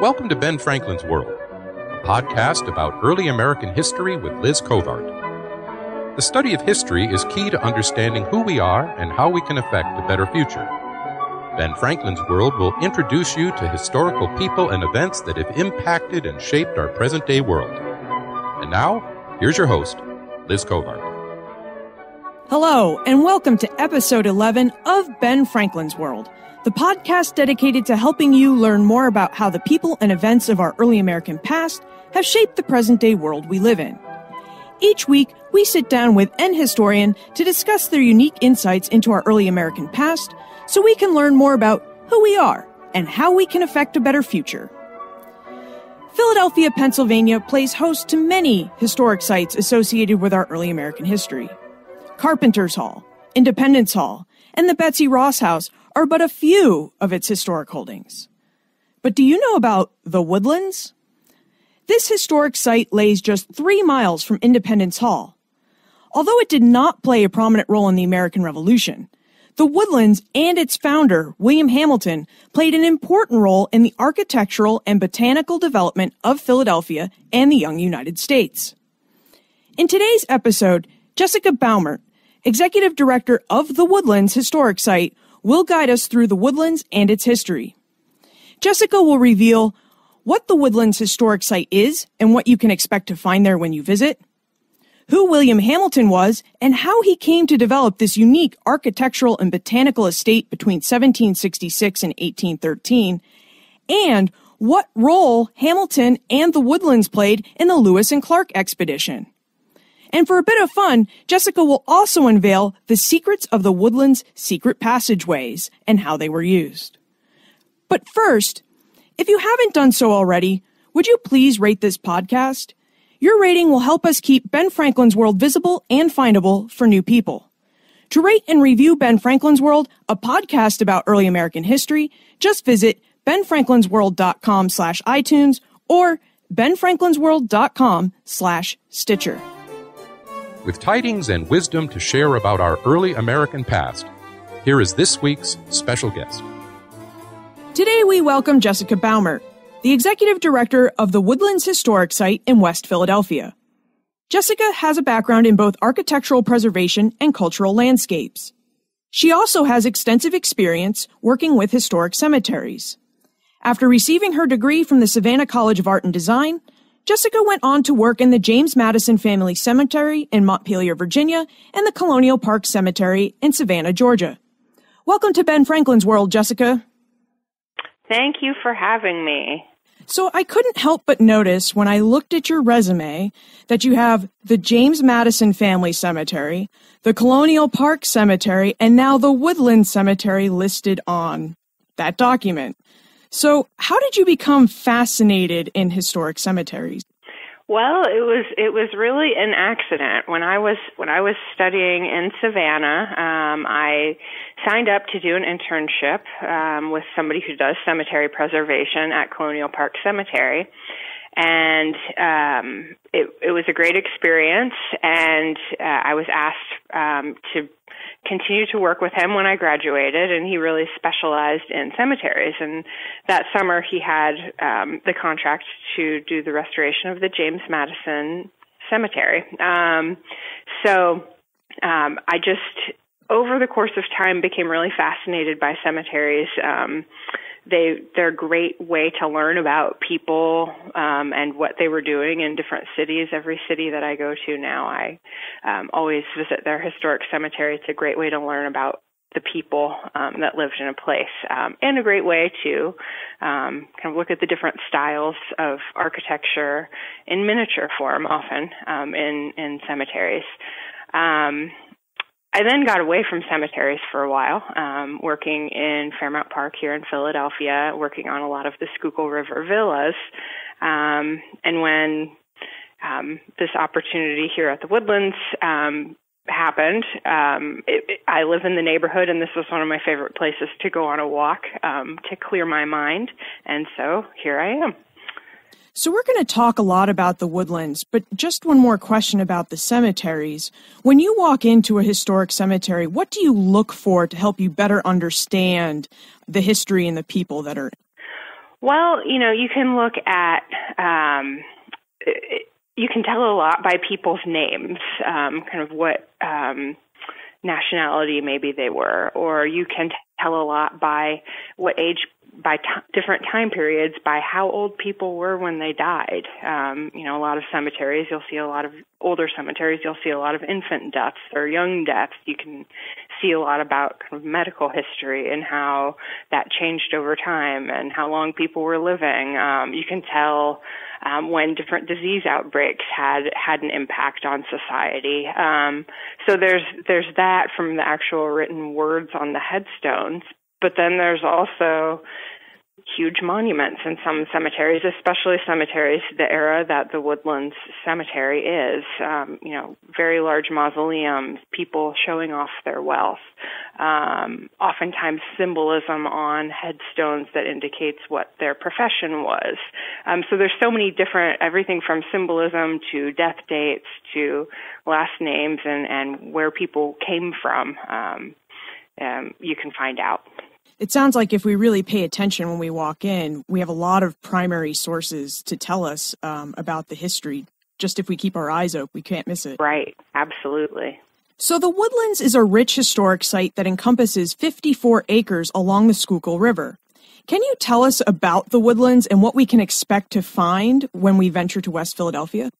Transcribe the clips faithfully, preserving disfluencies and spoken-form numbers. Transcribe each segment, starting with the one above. Welcome to Ben Franklin's World, a podcast about early American history with Liz Covart. The study of history is key to understanding who we are and how we can affect a better future. Ben Franklin's World will introduce you to historical people and events that have impacted and shaped our present-day world. And now, here's your host, Liz Covart. Hello, and welcome to Episode eleven of Ben Franklin's World, the podcast dedicated to helping you learn more about how the people and events of our early American past have shaped the present-day world we live in. Each week, we sit down with an historian to discuss their unique insights into our early American past so we can learn more about who we are and how we can affect a better future. Philadelphia, Pennsylvania plays host to many historic sites associated with our early American history. Carpenters Hall, Independence Hall, and the Betsy Ross House are but a few of its historic holdings. But do you know about the Woodlands? This historic site lays just three miles from Independence Hall. Although it did not play a prominent role in the American Revolution, the Woodlands and its founder, William Hamilton, played an important role in the architectural and botanical development of Philadelphia and the young United States. In today's episode, Jessica Baumert, Executive Director of the Woodlands Historic Site, will guide us through the Woodlands and its history. Jessica will reveal what the Woodlands Historic Site is and what you can expect to find there when you visit, who William Hamilton was and how he came to develop this unique architectural and botanical estate between seventeen sixty-six and eighteen thirteen, and what role Hamilton and the Woodlands played in the Lewis and Clark Expedition. And for a bit of fun, Jessica will also unveil the secrets of the Woodlands' secret passageways and how they were used. But first, if you haven't done so already, would you please rate this podcast? Your rating will help us keep Ben Franklin's World visible and findable for new people. To rate and review Ben Franklin's World, a podcast about early American history, just visit benfranklinsworld.com slash iTunes or benfranklinsworld.com slash Stitcher. With tidings and wisdom to share about our early American past, here is this week's special guest. Today we welcome Jessica Baumert, the Executive Director of the Woodlands Historic Site in West Philadelphia. Jessica has a background in both architectural preservation and cultural landscapes. She also has extensive experience working with historic cemeteries. After receiving her degree from the Savannah College of Art and Design, Jessica went on to work in the James Madison Family Cemetery in Montpelier, Virginia, and the Colonial Park Cemetery in Savannah, Georgia. Welcome to Ben Franklin's World, Jessica. Thank you for having me. So I couldn't help but notice when I looked at your resume that you have the James Madison Family Cemetery, the Colonial Park Cemetery, and now the Woodland Cemetery listed on that document. So how did you become fascinated in historic cemeteries? Well, it was it was really an accident. When I was when I was studying in Savannah, um, I signed up to do an internship um, with somebody who does cemetery preservation at Colonial Park Cemetery, and um, it, it was a great experience. And uh, I was asked um, to continue to work with him when I graduated, and he really specialized in cemeteries. And that summer he had um, the contract to do the restoration of the James Madison Cemetery. Um, so um, I just, over the course of time, became really fascinated by cemeteries. Um, they, they're a great way to learn about people um, and what they were doing in different cities. Every city that I go to now, I um, always visit their historic cemetery. It's a great way to learn about the people um, that lived in a place, um, and a great way to um, kind of look at the different styles of architecture in miniature form, often um, in, in cemeteries. Um, I then got away from cemeteries for a while, um, working in Fairmount Park here in Philadelphia, working on a lot of the Schuylkill River villas. Um, and when um, this opportunity here at the Woodlands um, happened, um, it, it, I live in the neighborhood, and this was one of my favorite places to go on a walk um, to clear my mind. And so here I am. So we're going to talk a lot about the Woodlands, but just one more question about the cemeteries. When you walk into a historic cemetery, what do you look for to help you better understand the history and the people that are in? Well, you know, you can look at, um, you can tell a lot by people's names, um, kind of what um, nationality maybe they were, or you can tell a lot by what age, by t- different time periods, by how old people were when they died. Um, you know, a lot of cemeteries, you'll see a lot of older cemeteries, you'll see a lot of infant deaths or young deaths. You can see a lot about kind of medical history and how that changed over time and how long people were living. Um, you can tell um, when different disease outbreaks had had an impact on society. Um, so there's there's that from the actual written words on the headstones, but then there's also huge monuments in some cemeteries, especially cemeteries the era that the Woodlands Cemetery is, um, you know, very large mausoleums, people showing off their wealth, um, oftentimes symbolism on headstones that indicates what their profession was. Um, so there's so many different, everything from symbolism to death dates to last names and, and where people came from, um, um, you can find out. It sounds like if we really pay attention when we walk in, we have a lot of primary sources to tell us um, about the history. Just if we keep our eyes open, we can't miss it. Right, absolutely. So the Woodlands is a rich historic site that encompasses fifty-four acres along the Schuylkill River. Can you tell us about the Woodlands and what we can expect to find when we venture to West Philadelphia?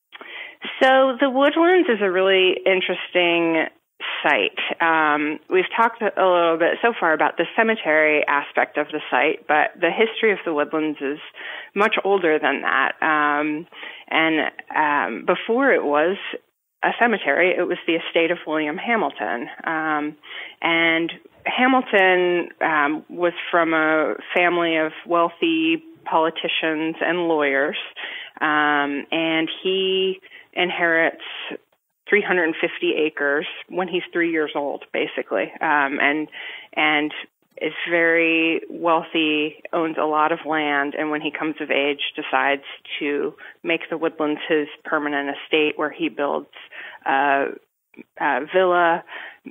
So the Woodlands is a really interesting site. Um, we've talked a little bit so far about the cemetery aspect of the site, but the history of the Woodlands is much older than that. Um, and um, before it was a cemetery, it was the estate of William Hamilton. Um, and Hamilton um, was from a family of wealthy politicians and lawyers, um, and he inherits three hundred fifty acres when he's three years old, basically, um, and and is very wealthy, owns a lot of land, and when he comes of age, decides to make the Woodlands his permanent estate, where he builds uh, a villa,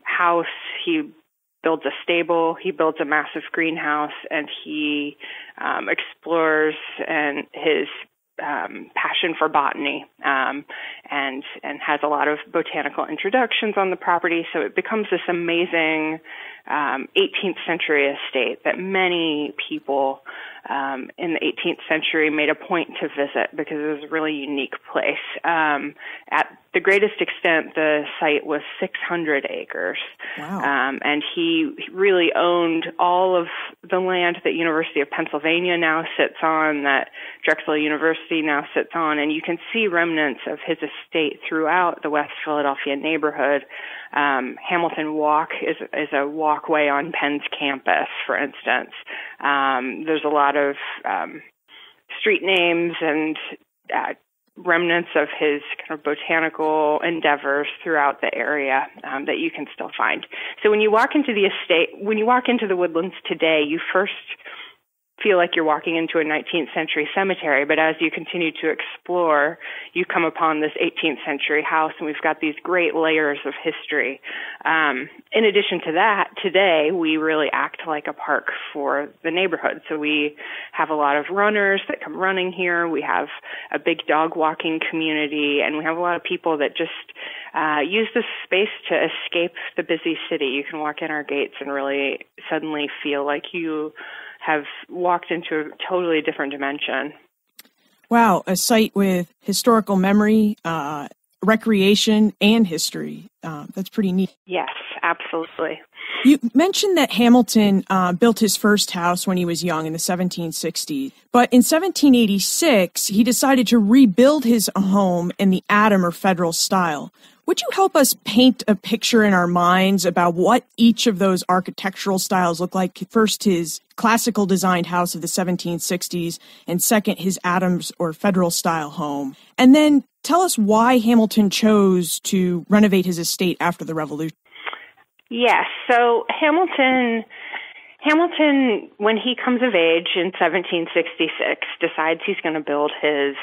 house, he builds a stable, he builds a massive greenhouse, and he um, explores and his Um, passion for botany, um, and and has a lot of botanical introductions on the property. So it becomes this amazing um, eighteenth century estate that many people um, in the eighteenth century made a point to visit because it was a really unique place. Um, at the greatest extent, the site was six hundred acres. Wow. Um, and he really owned all of the land that University of Pennsylvania now sits on, that Drexel University now sits on, and you can see remnants of his estate throughout the West Philadelphia neighborhood. Um, Hamilton Walk is, is a walkway on Penn's campus, for instance. Um, there's a lot of um, street names and uh, remnants of his kind of botanical endeavors throughout the area um, that you can still find. So when you walk into the estate, when you walk into the Woodlands today, you first feel like you're walking into a nineteenth century cemetery, but as you continue to explore, you come upon this eighteenth century house, and we've got these great layers of history. Um, in addition to that, today we really act like a park for the neighborhood. So we have a lot of runners that come running here. We have a big dog walking community, and we have a lot of people that just uh, use this space to escape the busy city. You can walk in our gates and really suddenly feel like you have walked into a totally different dimension. Wow, a site with historical memory, uh, recreation, and history. Uh, that's pretty neat. Yes, absolutely. You mentioned that Hamilton uh, built his first house when he was young in the seventeen sixties, but in seventeen eighty-six, he decided to rebuild his home in the Adam or Federal style. Would you help us paint a picture in our minds about what each of those architectural styles look like? First, his classical designed house of the seventeen sixties, and second, his Adams or Federal style home. And then tell us why Hamilton chose to renovate his estate after the Revolution. Yes, so Hamilton... Hamilton, when he comes of age in seventeen sixty-six, decides he's going to build his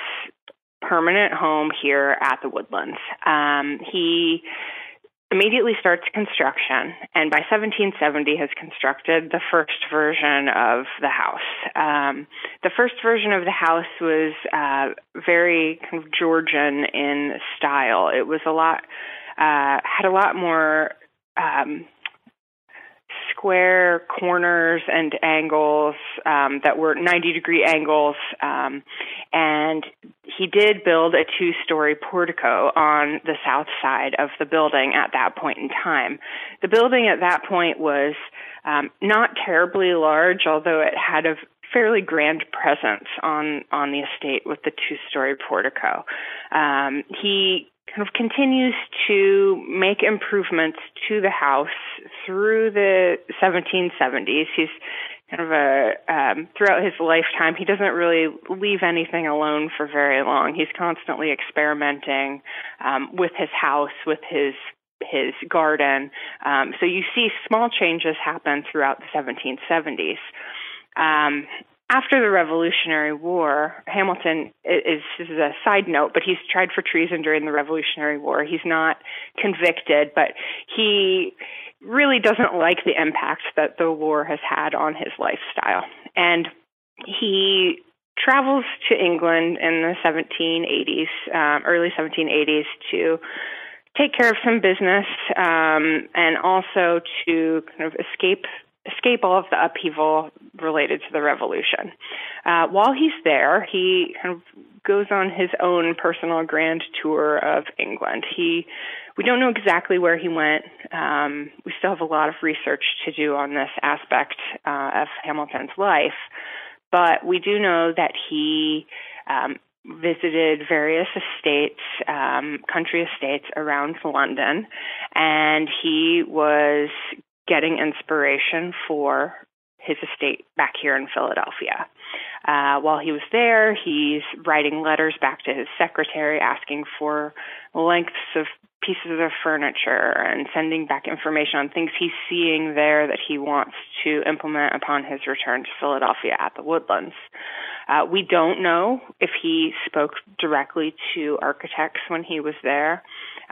permanent home here at the Woodlands. Um, he immediately starts construction, and by seventeen seventy has constructed the first version of the house. Um, the first version of the house was uh, very kind of Georgian in style. It was a lot, uh, had a lot more um, square corners and angles um, that were ninety-degree angles, um, and he did build a two-story portico on the south side of the building at that point in time. The building at that point was um, not terribly large, although it had a fairly grand presence on, on the estate with the two-story portico. Um, he kind of continues to make improvements to the house through the seventeen seventies. He's kind of a, um, throughout his lifetime, he doesn't really leave anything alone for very long. He's constantly experimenting um, with his house, with his his garden. Um, so you see small changes happen throughout the seventeen seventies. Um, After the Revolutionary War, Hamilton is, this is a side note, but he's tried for treason during the Revolutionary War. He's not convicted, but he really doesn't like the impact that the war has had on his lifestyle. And he travels to England in the seventeen eighties, um, early seventeen eighties, to take care of some business um, and also to kind of escape escape all of the upheaval related to the revolution. Uh, while he's there, he kind of goes on his own personal grand tour of England. He, we don't know exactly where he went. Um, we still have a lot of research to do on this aspect uh, of Hamilton's life, but we do know that he um, visited various estates, um, country estates around London, and he was getting inspiration for his estate back here in Philadelphia. Uh, while he was there, he's writing letters back to his secretary asking for lengths of pieces of furniture and sending back information on things he's seeing there that he wants to implement upon his return to Philadelphia at the Woodlands. Uh, we don't know if he spoke directly to architects when he was there.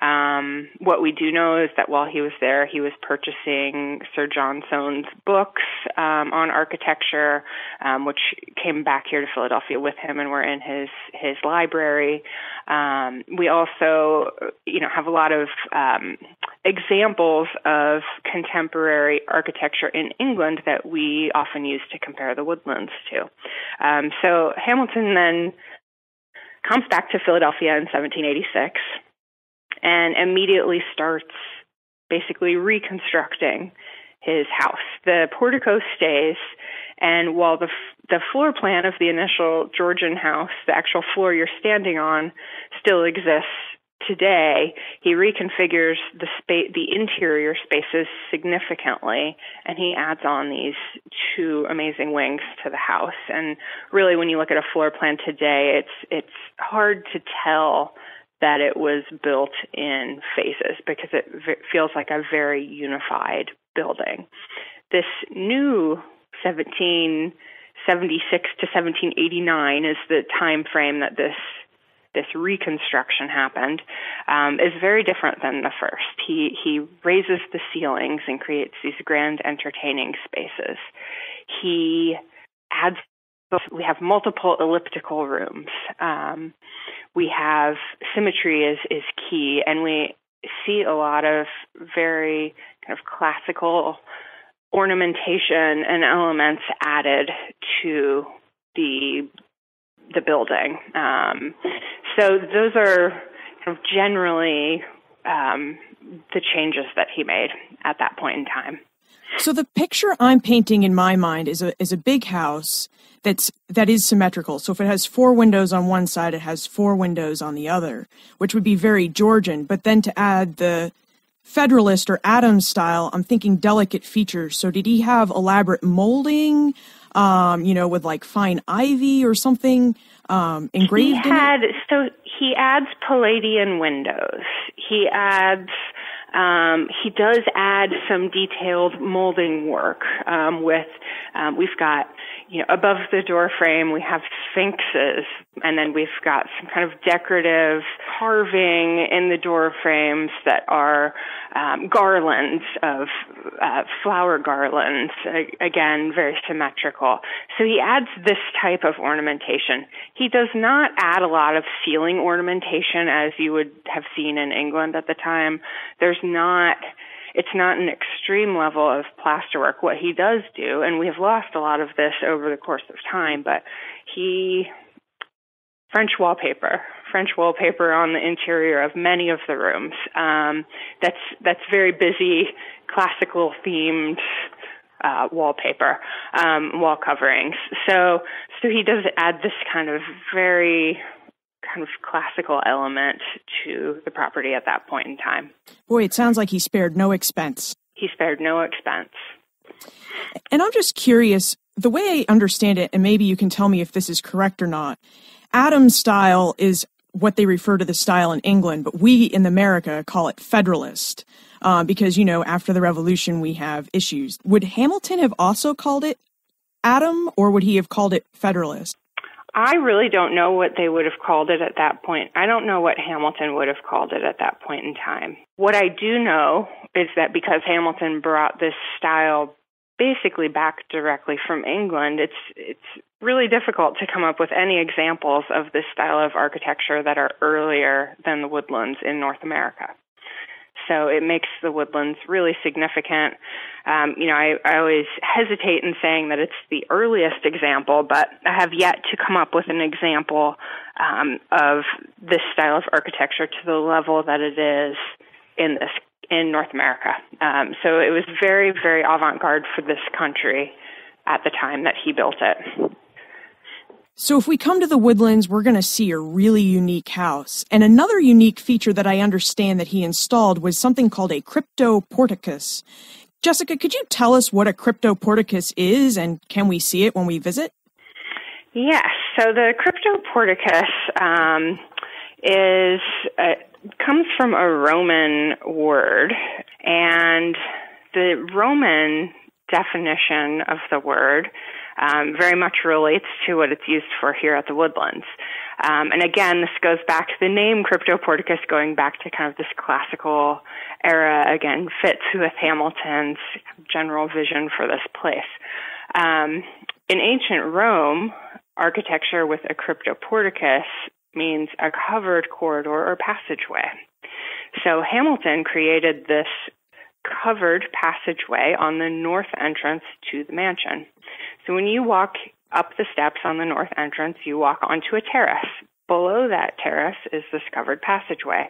Um, what we do know is that while he was there, he was purchasing Sir John Soane's books um, on architecture, um, which came back here to Philadelphia with him and were in his, his library. Um, we also, you know, have a lot of um, examples of contemporary architecture in England that we often use to compare the Woodlands to. Um, so Hamilton then comes back to Philadelphia in seventeen eighty-six. And immediately starts basically reconstructing his house. The portico stays, and while the f- the floor plan of the initial Georgian house, the actual floor you're standing on, still exists today, he reconfigures the spa- the interior spaces significantly, and he adds on these two amazing wings to the house. And really, when you look at a floor plan today, it's it's hard to tell that it was built in phases because it v- feels like a very unified building. This new seventeen seventy-six to seventeen eighty-nine is the time frame that this this reconstruction happened, um, is very different than the first. He, he raises the ceilings and creates these grand entertaining spaces. He adds, we have multiple elliptical rooms. Um, We have symmetry is, is key, and we see a lot of very kind of classical ornamentation and elements added to the the building. Um, so those are kind of generally um, the changes that he made at that point in time. So the picture I'm painting in my mind is a is a big house that's that is symmetrical. So if it has four windows on one side, it has four windows on the other, which would be very Georgian. But then to add the Federalist or Adams style, I'm thinking delicate features. So did he have elaborate molding, um, you know, with like fine ivy or something um, engraved? He had in it? So he adds Palladian windows. He adds. Um, he does add some detailed molding work um, with, um, we've got you know, above the door frame, we have sphinxes, and then we've got some kind of decorative carving in the door frames that are um, garlands of uh, flower garlands, again, very symmetrical. So he adds this type of ornamentation. He does not add a lot of ceiling ornamentation, as you would have seen in England at the time. There's not... It's not an extreme level of plasterwork. What he does do, and we have lost a lot of this over the course of time, but he, French wallpaper, French wallpaper on the interior of many of the rooms. Um, that's that's very busy, classical themed uh, wallpaper, um, wall coverings. So so he does add this kind of very kind of classical element to the property at that point in time. Boy, it sounds like he spared no expense. He spared no expense. And I'm just curious, the way I understand it, and maybe you can tell me if this is correct or not, Adam's style is what they refer to the style in England, but we in America call it Federalist uh, because, you know, after the Revolution we have issues. Would Hamilton have also called it Adam, or would he have called it Federalist? I really don't know what they would have called it at that point. I don't know what Hamilton would have called it at that point in time. What I do know is that because Hamilton brought this style basically back directly from England, it's it's really difficult to come up with any examples of this style of architecture that are earlier than the Woodlands in North America. So it makes the Woodlands really significant. Um, you know, I, I always hesitate in saying that it's the earliest example, but I have yet to come up with an example um, of this style of architecture to the level that it is in this in North America. Um, so it was very, very avant-garde for this country at the time that he built it. So if we come to the Woodlands, we're going to see a really unique house. And another unique feature that I understand that he installed was something called a cryptoporticus. Jessica, could you tell us what a cryptoporticus is, and can we see it when we visit? Yes. So the cryptoporticus um, is uh, comes from a Roman word, and the Roman definition of the word Um, very much relates to what it's used for here at the Woodlands. Um, and again, this goes back to the name Cryptoporticus, going back to kind of this classical era, again, fits with Hamilton's general vision for this place. Um, in ancient Rome, architecture with a Cryptoporticus means a covered corridor or passageway. So Hamilton created this covered passageway on the north entrance to the mansion. So when you walk up the steps on the north entrance, you walk onto a terrace. Below that terrace is this covered passageway.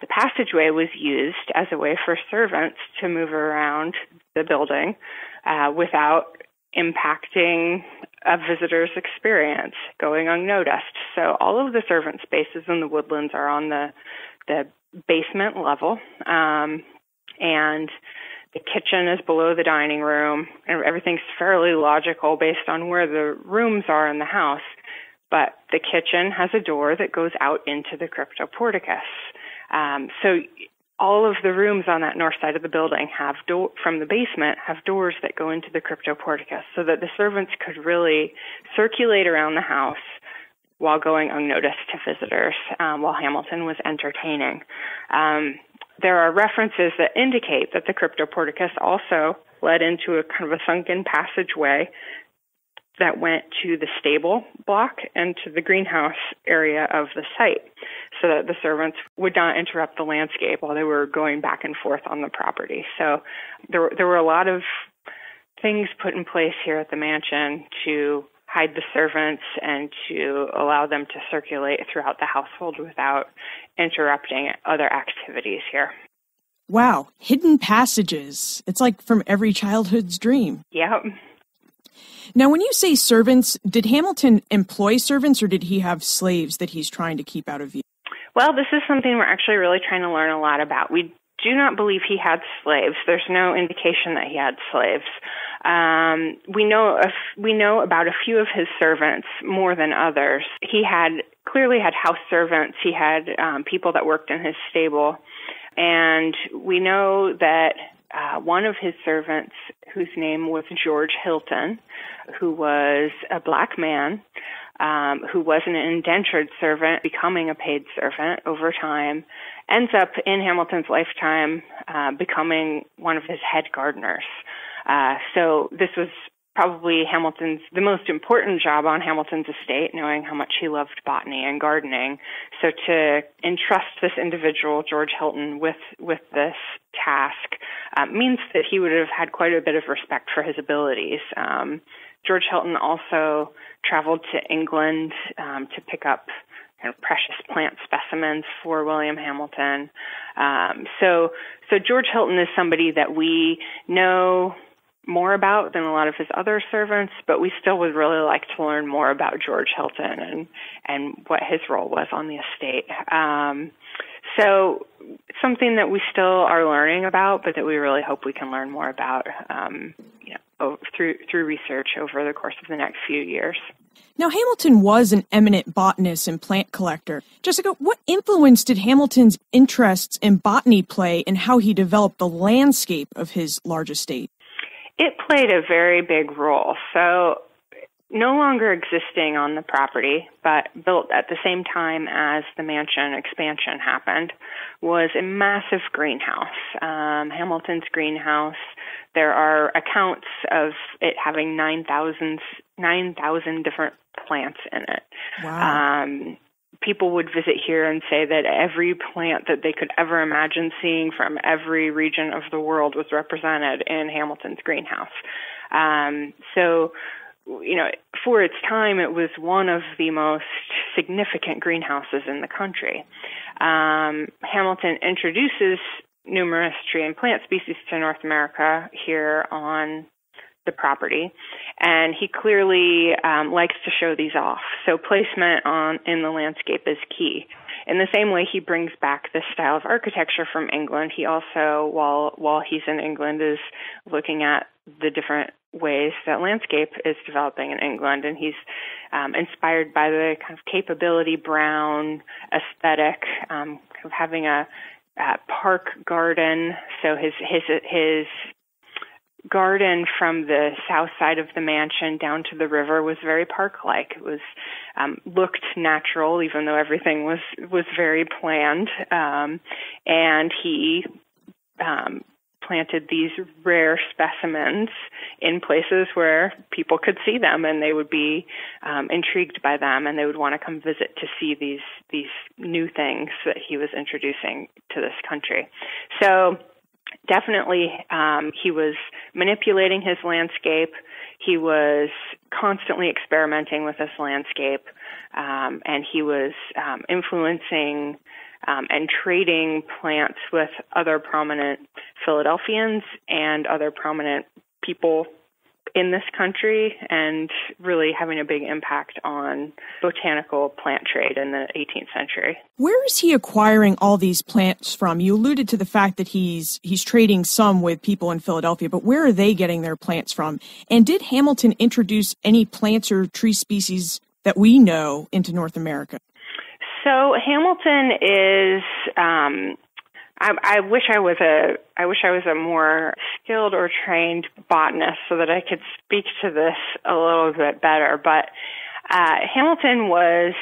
The passageway was used as a way for servants to move around the building uh, without impacting a visitor's experience, going unnoticed. So all of the servant spaces in the Woodlands are on the, the basement level, um, and the kitchen is below the dining room, and everything's fairly logical based on where the rooms are in the house. But the kitchen has a door that goes out into the Cryptoporticus. Um, so all of the rooms on that north side of the building have do- from the basement have doors that go into the Cryptoporticus, so that the servants could really circulate around the house while going unnoticed to visitors, um, while Hamilton was entertaining. Um, There are references that indicate that the Cryptoporticus also led into a kind of a sunken passageway that went to the stable block and to the greenhouse area of the site, so that the servants would not interrupt the landscape while they were going back and forth on the property. So there, there were a lot of things put in place here at the mansion to hide the servants and to allow them to circulate throughout the household without interrupting other activities here. Wow, hidden passages. It's like from every childhood's dream. Yep. Now, when you say servants, did Hamilton employ servants, or did he have slaves that he's trying to keep out of view? Well, this is something we're actually really trying to learn a lot about. We do not believe he had slaves. There's no indication that he had slaves. Um, we know a f- we know about a few of his servants more than others. He had clearly had house servants. He had um, people that worked in his stable, and we know that uh, one of his servants, whose name was George Hilton, who was a black man, um, who was an indentured servant, becoming a paid servant over time, ends up in Hamilton's lifetime uh, becoming one of his head gardeners. Uh, so this was probably Hamilton's, the most important job on Hamilton's estate, knowing how much he loved botany and gardening. So to entrust this individual, George Hilton, with, with this task uh, means that he would have had quite a bit of respect for his abilities. Um, George Hilton also traveled to England um, to pick up kind of precious plant specimens for William Hamilton. Um, so, so George Hilton is somebody that we know more about than a lot of his other servants, but we still would really like to learn more about George Hilton and and what his role was on the estate. Um, so something that we still are learning about, but that we really hope we can learn more about um, you know, through through research over the course of the next few years. Now, Hamilton was an eminent botanist and plant collector. Jessica, what influence did Hamilton's interests in botany play in how he developed the landscape of his large estate? It played a very big role. So no longer existing on the property, but built at the same time as the mansion expansion happened, was a massive greenhouse. Um, Hamilton's greenhouse, there are accounts of it having nine thousand different plants in it. Wow. Um, people would visit here and say that every plant that they could ever imagine seeing from every region of the world was represented in Hamilton's greenhouse. Um, so, you know, for its time, it was one of the most significant greenhouses in the country. Um, Hamilton introduces numerous tree and plant species to North America here on the property, and he clearly um, likes to show these off. So placement on in the landscape is key. In the same way he brings back this style of architecture from England, he also, while while he's in England, is looking at the different ways that landscape is developing in England, and he's um, inspired by the kind of Capability Brown aesthetic, um, kind of having a, a park garden. So his his his garden from the south side of the mansion down to the river was very park-like. It was um, looked natural, even though everything was was very planned. Um, and he um, planted these rare specimens in places where people could see them, and they would be um, intrigued by them, and they would want to come visit to see these these new things that he was introducing to this country. So definitely, um, he was manipulating his landscape. He was constantly experimenting with his landscape, um, and he was um, influencing um, and trading plants with other prominent Philadelphians and other prominent people in this country, and really having a big impact on botanical plant trade in the eighteenth century. Where is he acquiring all these plants from? You alluded to the fact that he's he's trading some with people in Philadelphia, but where are they getting their plants from? And did Hamilton introduce any plants or tree species that we know into North America? So Hamilton is um, I, I wish I was a I wish I was a more skilled or trained botanist so that I could speak to this a little bit better. But uh, Hamilton was,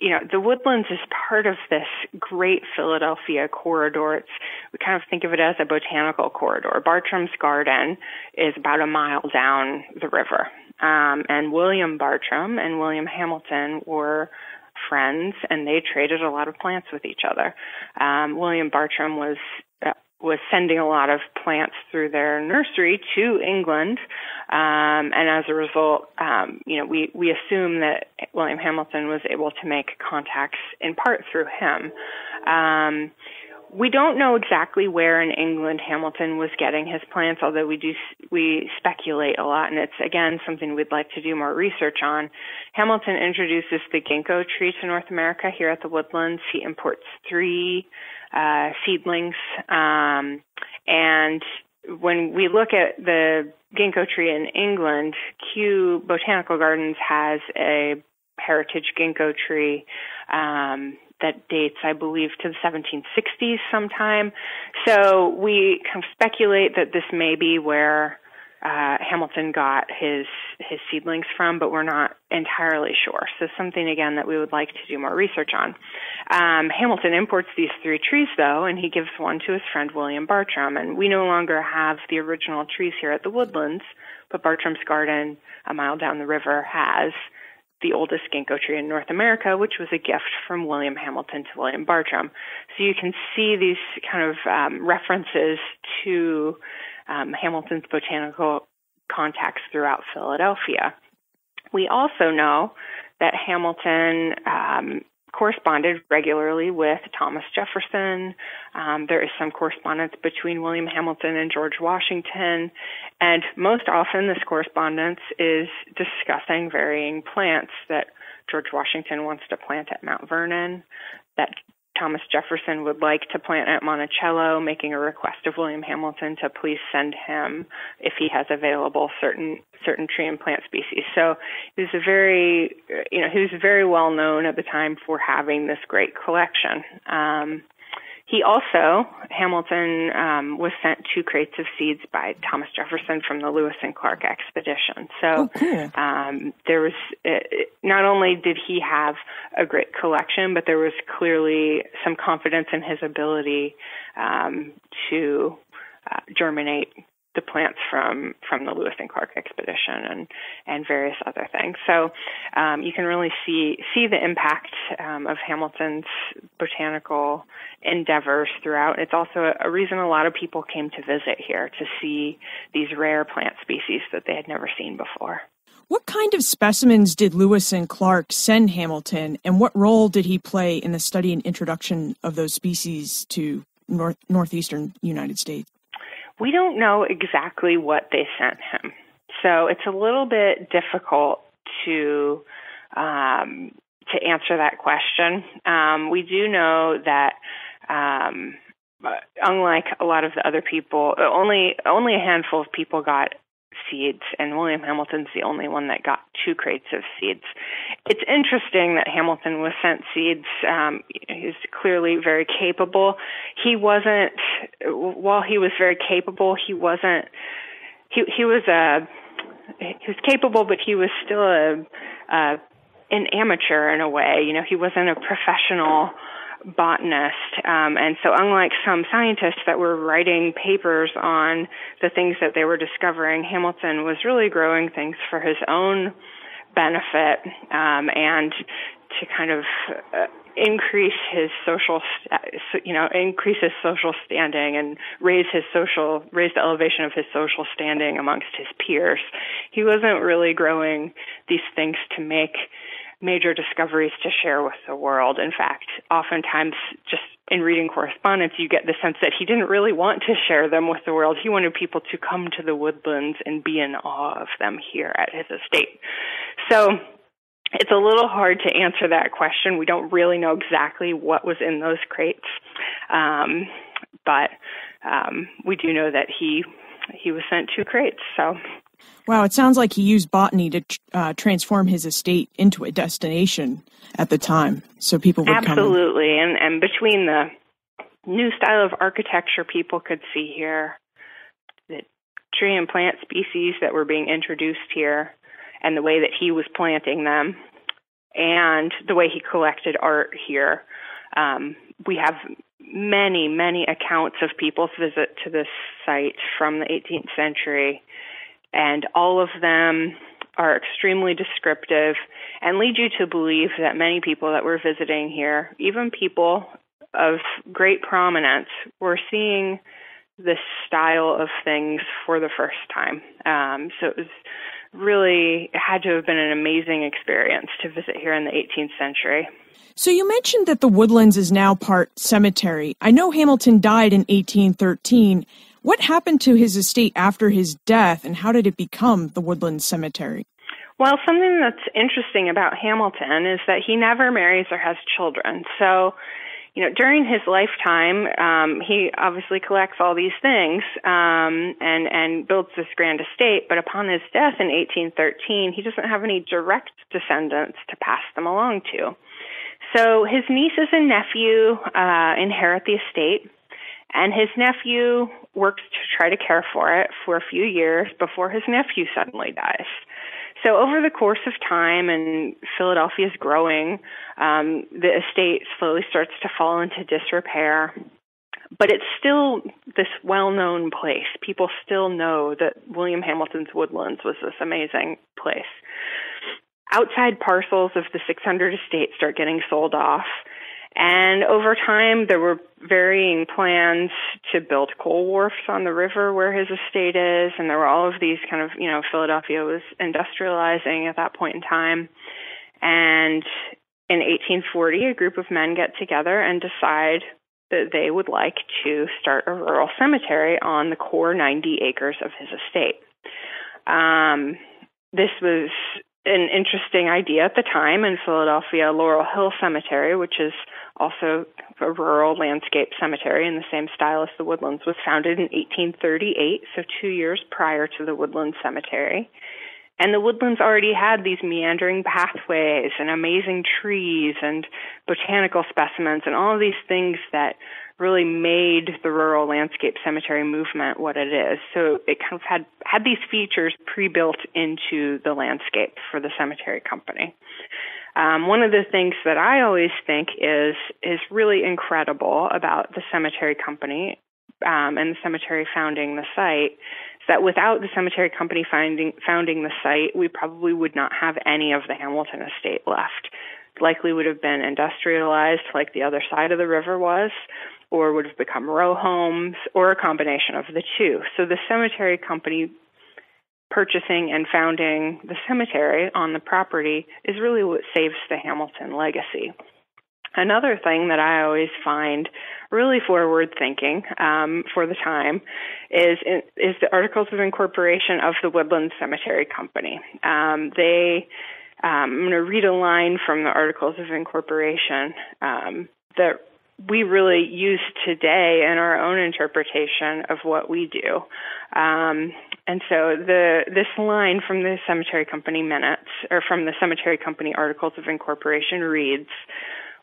you know, the Woodlands is part of this great Philadelphia corridor. It's, we kind of think of it as a botanical corridor. Bartram's Garden is about a mile down the river, um, and William Bartram and William Hamilton were friends, and they traded a lot of plants with each other. Um, William Bartram was uh, was sending a lot of plants through their nursery to England, um, and as a result, um, you know, we we assume that William Hamilton was able to make contacts in part through him. Um, we don't know exactly where in England Hamilton was getting his plants, although we do we speculate a lot, and it's, again, something we'd like to do more research on. Hamilton introduces the ginkgo tree to North America here at the Woodlands. He imports three uh, seedlings, um, and when we look at the ginkgo tree in England, Kew Botanical Gardens has a heritage ginkgo tree, um, that dates, I believe, to the seventeen sixties sometime. So we kind of speculate that this may be where uh, Hamilton got his his seedlings from, but we're not entirely sure. So something, again, that we would like to do more research on. Um, Hamilton imports these three trees, though, and he gives one to his friend William Bartram. And we no longer have the original trees here at the Woodlands, but Bartram's Garden, a mile down the river, has the oldest ginkgo tree in North America, which was a gift from William Hamilton to William Bartram. So you can see these kind of um, references to um, Hamilton's botanical contacts throughout Philadelphia. We also know that Hamilton um, corresponded regularly with Thomas Jefferson. Um, there is some correspondence between William Hamilton and George Washington, and most often this correspondence is discussing varying plants that George Washington wants to plant at Mount Vernon, that Thomas Jefferson would like to plant at Monticello, making a request of William Hamilton to please send him, if he has available, certain certain tree and plant species. So he was a very, you know, he was very well known at the time for having this great collection. Um, he also, Hamilton, um, was sent two crates of seeds by Thomas Jefferson from the Lewis and Clark Expedition. So okay. um, there was, it, not only did he have a great collection, but there was clearly some confidence in his ability um, to uh, germinate the plants from, from the Lewis and Clark Expedition and, and various other things. So um, you can really see see the impact um, of Hamilton's botanical endeavors throughout. It's also a reason a lot of people came to visit here, to see these rare plant species that they had never seen before. What kind of specimens did Lewis and Clark send Hamilton, and what role did he play in the study and introduction of those species to north, northeastern United States? We don't know exactly what they sent him. So it's a little bit difficult to um, to answer that question. Um, we do know that, um, unlike a lot of the other people, only only a handful of people got seeds, and William Hamilton's the only one that got two crates of seeds. It's interesting that Hamilton was sent seeds. Um, he's clearly very capable. He wasn't, while he was very capable, he wasn't, he, he was a, he was capable, but he was still a, a, an amateur in a way. You know, he wasn't a professional botanist. Um, and so unlike some scientists that were writing papers on the things that they were discovering, Hamilton was really growing things for his own benefit um, and to kind of uh, increase his social, st- you know, increase his social standing and raise his social, raise the elevation of his social standing amongst his peers. He wasn't really growing these things to make major discoveries to share with the world. In fact, oftentimes just in reading correspondence, you get the sense that he didn't really want to share them with the world. He wanted people to come to the Woodlands and be in awe of them here at his estate. So it's a little hard to answer that question. We don't really know exactly what was in those crates, um, but um, we do know that he he was sent two crates. So. Wow, it sounds like he used botany to uh, transform his estate into a destination at the time, so people would Absolutely. come. Absolutely, and, and between the new style of architecture people could see here, the tree and plant species that were being introduced here, and the way that he was planting them, and the way he collected art here, um, we have many, many accounts of people's visit to this site from the eighteenth century. And all of them are extremely descriptive and lead you to believe that many people that were visiting here, even people of great prominence, were seeing this style of things for the first time. Um, so it was really, it had to have been an amazing experience to visit here in the eighteenth century. So you mentioned that the Woodlands is now part cemetery. I know Hamilton died in eighteen thirteen. What happened to his estate after his death, and how did it become the Woodlands Cemetery? Well, something that's interesting about Hamilton is that he never marries or has children. So, you know, during his lifetime, um, he obviously collects all these things um, and, and builds this grand estate. But upon his death in eighteen thirteen, he doesn't have any direct descendants to pass them along to. So his nieces and nephew uh, inherit the estate, and his nephew works to try to care for it for a few years before his nephew suddenly dies. So over the course of time, and Philadelphia is growing, um, the estate slowly starts to fall into disrepair. But it's still this well-known place. People still know that William Hamilton's Woodlands was this amazing place. Outside parcels of the six hundred estates start getting sold off. And over time, there were varying plans to build coal wharfs on the river where his estate is. And there were all of these kind of, you know, Philadelphia was industrializing at that point in time. And in eighteen forty, a group of men get together and decide that they would like to start a rural cemetery on the core ninety acres of his estate. Um, this was an interesting idea at the time in Philadelphia. Laurel Hill Cemetery, which is also a rural landscape cemetery in the same style as the Woodlands, was founded in eighteen thirty-eight, so two years prior to the Woodlands Cemetery. And the Woodlands already had these meandering pathways and amazing trees and botanical specimens and all of these things that really made the rural landscape cemetery movement what it is. So it kind of had, had these features pre-built into the landscape for the cemetery company. Um, one of the things that I always think is is really incredible about the cemetery company um, and the cemetery founding the site that without the cemetery company finding, founding the site, we probably would not have any of the Hamilton estate left. Likely would have been industrialized like the other side of the river was, or would have become row homes, or a combination of the two. So the cemetery company purchasing and founding the cemetery on the property is really what saves the Hamilton legacy. Another thing that I always find really forward-thinking um, for the time is is the Articles of Incorporation of the Woodlands Cemetery Company. Um, they, um, I'm going to read a line from the Articles of Incorporation um, that we really use today in our own interpretation of what we do. Um, and so the this line from the Cemetery Company Minutes, or from the Cemetery Company Articles of Incorporation reads,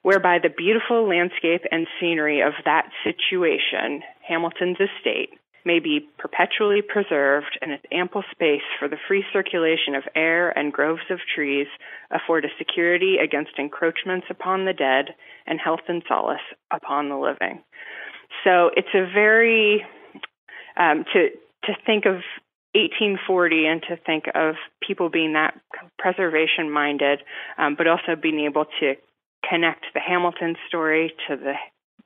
"Whereby the beautiful landscape and scenery of that situation, Hamilton's estate, may be perpetually preserved, and its ample space for the free circulation of air and groves of trees afford a security against encroachments upon the dead and health and solace upon the living." So it's a very, um, to to think of eighteen forty and to think of people being that preservation-minded, um, but also being able to connect the Hamilton story to the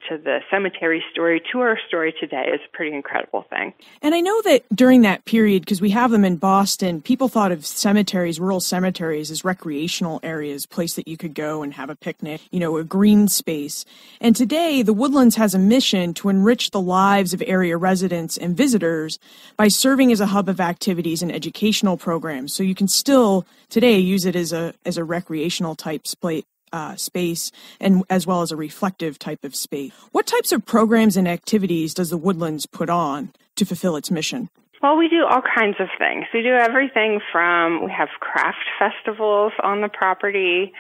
to the cemetery story, to our story today, is a pretty incredible thing. And I know that during that period, because we have them in Boston, people thought of cemeteries, rural cemeteries, as recreational areas, place that you could go and have a picnic, you know, a green space. And today, the Woodlands has a mission to enrich the lives of area residents and visitors by serving as a hub of activities and educational programs. So you can still today use it as a as a recreational type place. Uh, space, and as well as a reflective type of space. What types of programs and activities does the Woodlands put on to fulfill its mission? Well, we do all kinds of things. We do everything from, we have craft festivals on the property.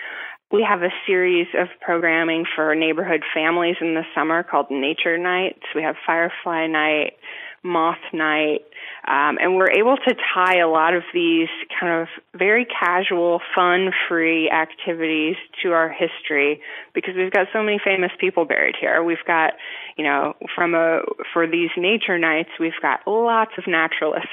We have a series of programming for neighborhood families in the summer called Nature Nights. We have Firefly Night, Moth Night, um, and we're able to tie a lot of these kind of very casual, fun, free activities to our history because we've got so many famous people buried here. We've got, you know, from a for these nature nights, we've got lots of naturalists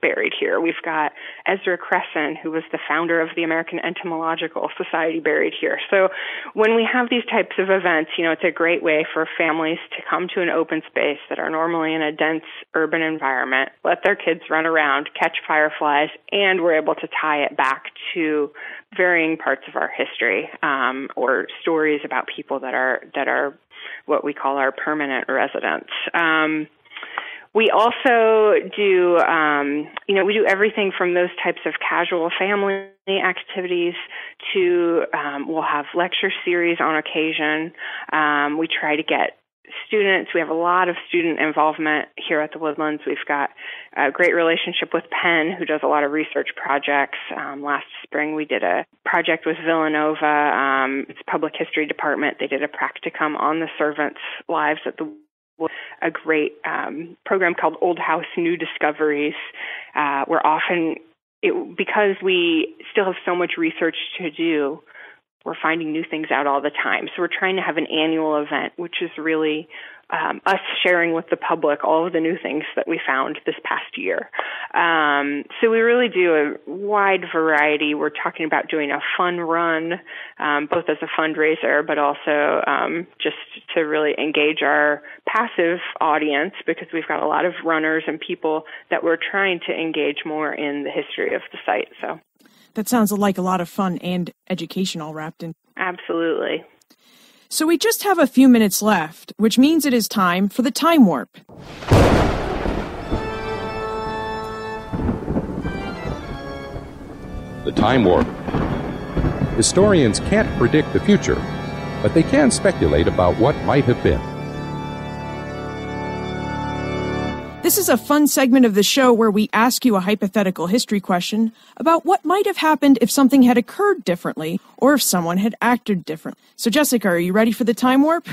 buried here. We've got Ezra Cresson, who was the founder of the American Entomological Society, buried here. So when we have these types of events, you know, it's a great way for families to come to an open space that are normally in a dense urban environment, let their kids run around, catch fireflies, and we're able to tie it back to varying parts of our history um, or stories about people that are that are what we call our permanent residents. Um, We also do, um, you know, we do everything from those types of casual family activities to um, we'll have lecture series on occasion. Um, we try to get students. We have a lot of student involvement here at the Woodlands. We've got a great relationship with Penn, who does a lot of research projects. Um, last spring, we did a project with Villanova. Um, it's public history department. They did a practicum on the servants' lives at the a great um, program called Old House, New Discoveries. Uh, we're often, it, because we still have so much research to do, we're finding new things out all the time. So we're trying to have an annual event, which is really um, us sharing with the public all of the new things that we found this past year. Um, so we really do a wide variety. We're talking about doing a fun run, um, both as a fundraiser, but also um, just to really engage our passive audience, because we've got a lot of runners and people that we're trying to engage more in the history of the site. So. That sounds like a lot of fun and education all wrapped in. Absolutely. So we just have a few minutes left, which means it is time for the time warp. The time warp. Historians can't predict the future, but they can speculate about what might have been. This is a fun segment of the show where we ask you a hypothetical history question about what might have happened if something had occurred differently or if someone had acted differently. So, Jessica, are you ready for the time warp?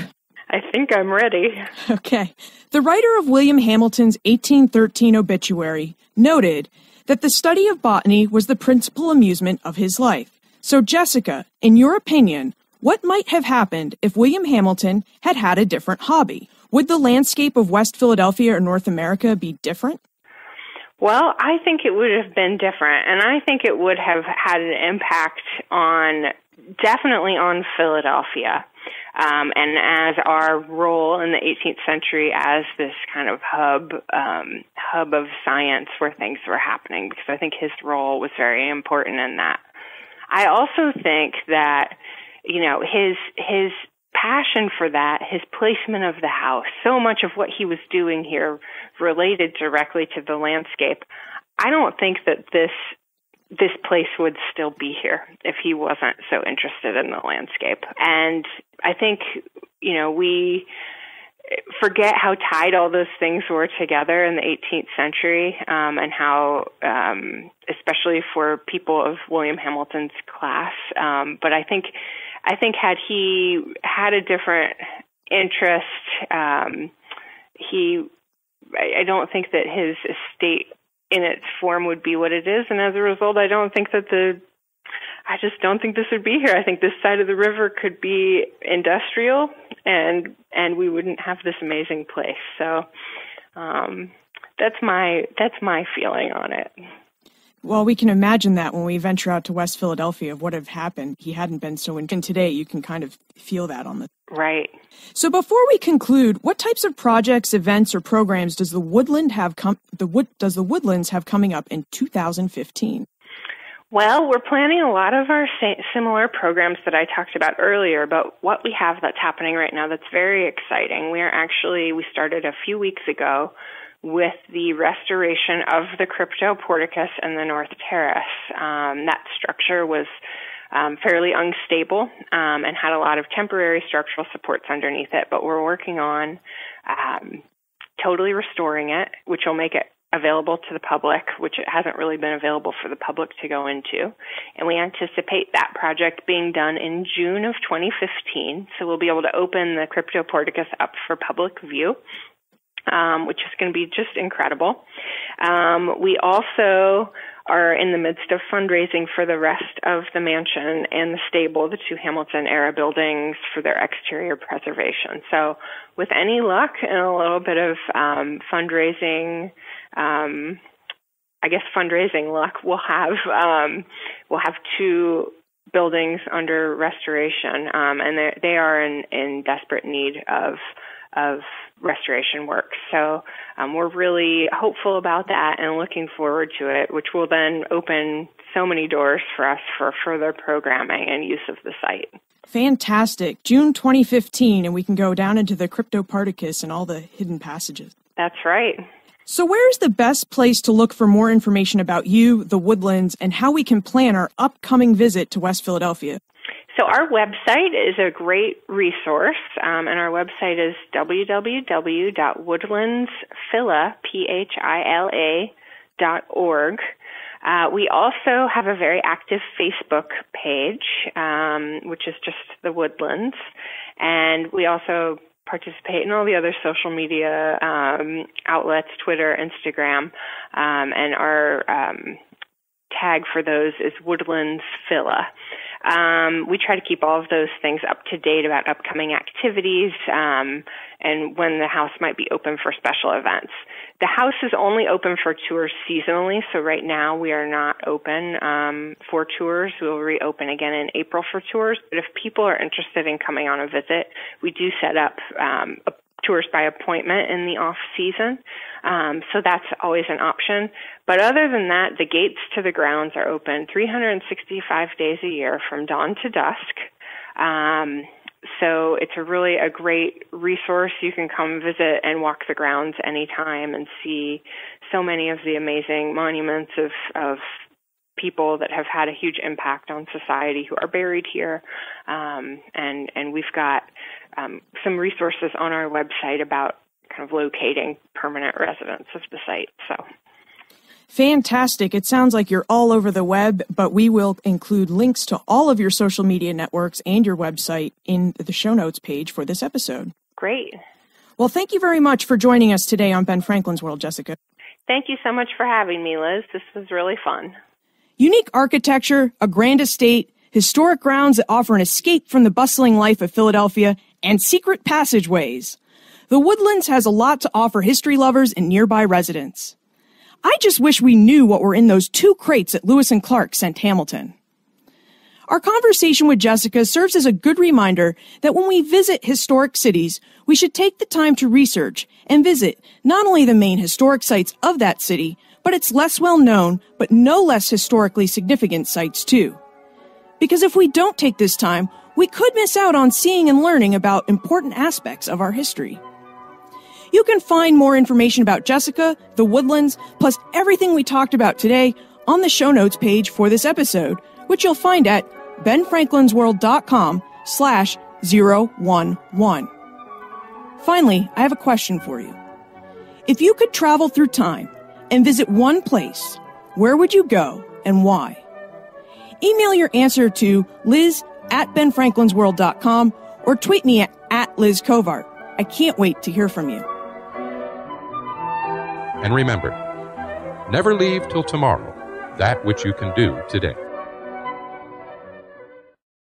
I think I'm ready. Okay. The writer of William Hamilton's eighteen thirteen obituary noted that the study of botany was the principal amusement of his life. So, Jessica, in your opinion, what might have happened if William Hamilton had had a different hobby? Would the landscape of West Philadelphia or North America be different? Well, I think it would have been different, and I think it would have had an impact on, definitely on Philadelphia. Um, and as our role in the eighteenth century as this kind of hub, um, hub of science where things were happening, because I think his role was very important in that. I also think that, you know, his, his, passion for that, his placement of the house, so much of what he was doing here related directly to the landscape. I don't think that this this place would still be here if he wasn't so interested in the landscape. And I think, you know, we forget how tied all those things were together in the eighteenth century, um, and how, um, especially for people of William Hamilton's class. Um, but I think I think had he had a different interest, um, he, I don't think that his estate in its form would be what it is. And as a result, I don't think that the, I just don't think this would be here. I think this side of the river could be industrial and, and we wouldn't have this amazing place. So, um, that's my, that's my feeling on it. Well, we can imagine that when we venture out to West Philadelphia of what have happened. He hadn't been so in. And today you can kind of feel that on the. Right. So before we conclude, what types of projects, events, or programs does the Woodland have com- the wood does the Woodlands have coming up in two thousand fifteen? Well, we're planning a lot of our similar programs that I talked about earlier, but what we have that's happening right now that's very exciting. We are actually, we started a few weeks ago with the restoration of the cryptoporticus and the North Terrace. Um, that structure was um, fairly unstable um, and had a lot of temporary structural supports underneath it, but we're working on um, totally restoring it, which will make it available to the public, which it hasn't really been available for the public to go into. And we anticipate that project being done in June of twenty fifteen, so we'll be able to open the cryptoporticus up for public view. Um, which is going to be just incredible. Um, we also are in the midst of fundraising for the rest of the mansion and the stable, the two Hamilton-era buildings, for their exterior preservation. So with any luck and a little bit of um, fundraising, um, I guess fundraising luck, we'll have um, we'll have two buildings under restoration, um, and they are in, in desperate need of of restoration work. So um, we're really hopeful about that and looking forward to it, which will then open so many doors for us for further programming and use of the site. Fantastic. June twenty fifteen, and we can go down into the Cryptoparticus and all the hidden passages. That's right. So where's the best place to look for more information about you, the Woodlands, and how we can plan our upcoming visit to West Philadelphia? So our website is a great resource, um, and our website is w w w dot woodlands phila dot org. Uh, we also have a very active Facebook page, um, which is just The Woodlands, and we also participate in all the other social media um, outlets, Twitter, Instagram, um, and our um, tag for those is Woodlands Phila. Um, we try to keep all of those things up to date about upcoming activities um, and when the house might be open for special events. The house is only open for tours seasonally, so right now we are not open um, for tours. We'll reopen again in April for tours, but if people are interested in coming on a visit, we do set up um, a tours by appointment in the off season. Um, so that's always an option. But other than that, the gates to the grounds are open three hundred sixty-five days a year from dawn to dusk. Um, so it's a really a great resource. You can come visit and walk the grounds anytime and see so many of the amazing monuments of, of people that have had a huge impact on society who are buried here. Um, and, and we've got um, some resources on our website about kind of locating permanent residents of the site. So fantastic. It sounds like you're all over the web, but we will include links to all of your social media networks and your website in the show notes page for this episode. Great. Well, thank you very much for joining us today on Ben Franklin's World, Jessica. Thank you so much for having me, Liz. This was really fun. Unique architecture, a grand estate, historic grounds that offer an escape from the bustling life of Philadelphia, and secret passageways. The Woodlands has a lot to offer history lovers and nearby residents. I just wish we knew what were in those two crates that Lewis and Clark sent Hamilton. Our conversation with Jessica serves as a good reminder that when we visit historic cities, we should take the time to research and visit not only the main historic sites of that city, but its less well-known, but no less historically significant sites too. Because if we don't take this time, we could miss out on seeing and learning about important aspects of our history. You can find more information about Jessica, the Woodlands, plus everything we talked about today on the show notes page for this episode, which you'll find at ben franklins world dot com slash zero one one. Finally, I have a question for you. If you could travel through time and visit one place, where would you go and why? Email your answer to liz at ben franklins world dot com or tweet me at, at Liz Covart. I can't wait to hear from you. And remember, never leave till tomorrow that which you can do today.